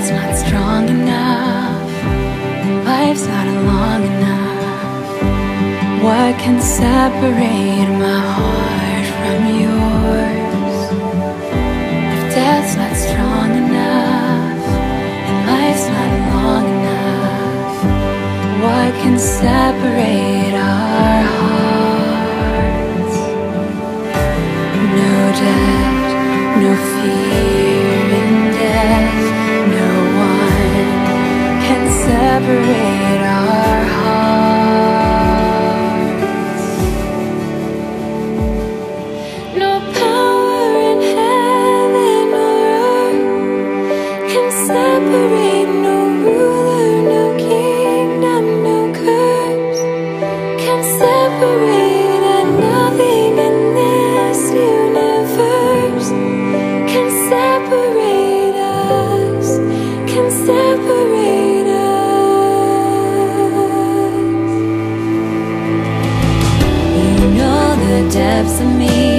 heart's not strong enough, the life's not long enough. What can separate my heart from yours? If death's not strong enough, and life's not long enough, what can separate our hearts? No doubt, no fear in death. No one can separate our hearts. No power in heaven or earth can separate. No ruler, no kingdom, no curse can separate. And nothing in this universe can separate. Separate us. You know the depths of me.